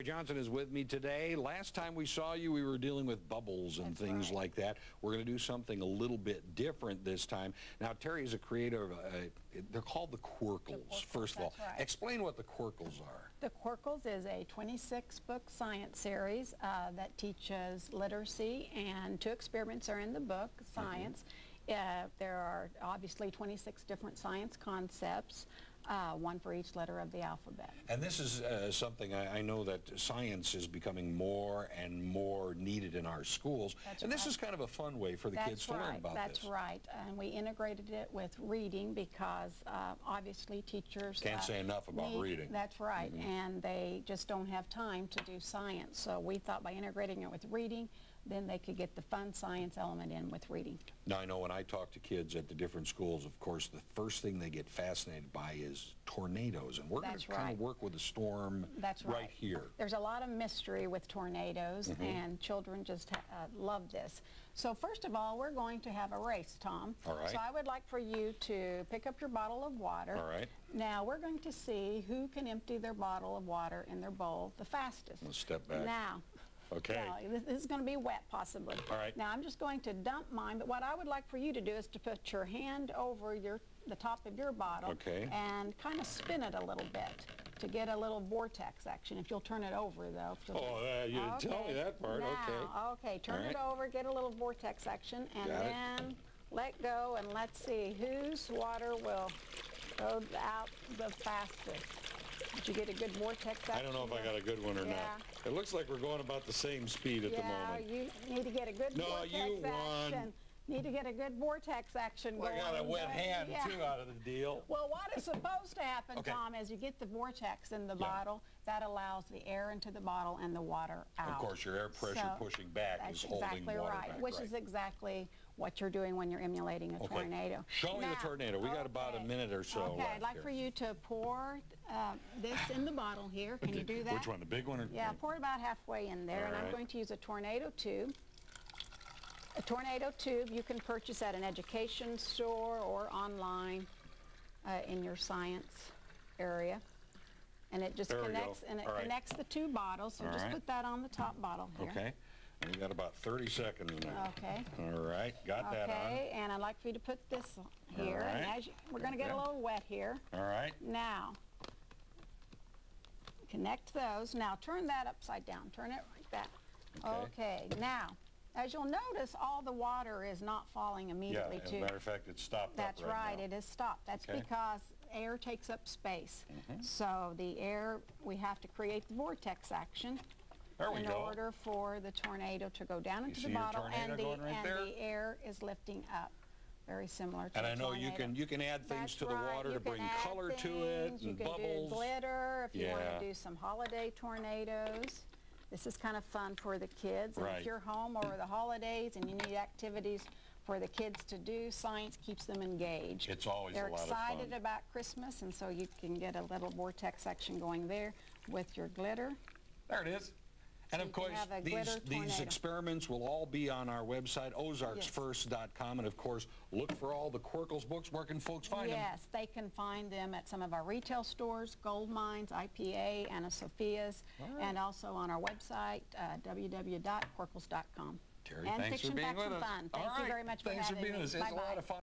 Terry Johnson is with me today. Last time we saw you, we were dealing with bubbles and things like that. We're going to do something a little bit different this time. Now, Terry is a creator of, they're called the Quirkles, first of all. Right. Explain what the Quirkles are. The Quirkles is a 26-book science series that teaches literacy, and 2 experiments are in the book, science. There are obviously 26 different science concepts. One for each letter of the alphabet. And this is something I know that science is becoming more and more needed in our schools. This is kind of a fun way for the kids to learn about this. That's right. And we integrated it with reading because obviously teachers can't say enough about reading. That's right. And they just don't have time to do science. So we thought by integrating it with reading, then they could get the fun science element in with reading. Now, I know when I talk to kids at the different schools, of course, the first thing they get fascinated by is tornadoes. And we're going to kind of work with a storm right here. There's a lot of mystery with tornadoes, and children just love this. So first of all, we're going to have a race, Tom. All right. So I would like for you to pick up your bottle of water. All right. Now, we're going to see who can empty their bottle of water in their bowl the fastest. Let's step back. Now. Okay. Now, this is going to be wet, possibly. All right. Now, I'm just going to dump mine, but what I would like for you to do is to put your hand over the top of your bottle and kind of spin it a little bit to get a little vortex action. If you'll turn it over, though. Oh, you didn't tell me that part. Now, okay, turn it over, get a little vortex action, and then let go, and let's see whose water will go out the fastest. Did you get a good vortex action? I don't know if I got a good one or not. It looks like we're going about the same speed at the moment. You need to get a good vortex action. Need to get a good vortex action going. I got a wet hand, too, out of the deal. Well, what is supposed to happen, Tom, is you get the vortex in the bottle. That allows the air into the bottle and the water out. Of course, your air pressure pushing back is holding water back. Which is exactly what you're doing when you're emulating a tornado. Show me the tornado. We got about a minute or so. Okay, I'd like for you to pour this in the bottle here. Can you do that? Which one, the big one? Or pour it about halfway in there. All right. I'm going to use a tornado tube. A tornado tube you can purchase at an education store or online in your science area. And it just connects, and it connects the 2 bottles. So just put that on the top bottle here. Okay. And you got about 30 seconds now. Okay. All right. Got that on. Okay. And I'd like for you to put this here. Right. And as you, we're going to get a little wet here. All right. Now, connect those. Now, turn that upside down. Turn it like that. Okay. Now, as you'll notice, all the water is not falling immediately to. As a matter of fact, it's stopped up right now. It is stopped. That's because air takes up space. So the air, we have to create the vortex action in order for the tornado to go down into the bottle, and the air is lifting up. Very similar to a tornado. And I know you can add things to the water to bring color to it, and bubbles. You can do glitter if you want to do some holiday tornadoes. This is kind of fun for the kids. And if you're home over the holidays and you need activities for the kids to do, science keeps them engaged. It's always a lot of fun. They're excited about Christmas, and so you can get a little vortex action going there with your glitter. There it is. And of course, these experiments will all be on our website, ozarksfirst.com, and of course, look for all the Quirkles books. Where can folks find them? Yes, they can find them at some of our retail stores, Gold Mines, IPA, Anna Sophia's, and also on our website, www.quirkles.com. Terry, thanks for being with us. Thank you very much for having me. Thanks for being with us. It's a lot of fun.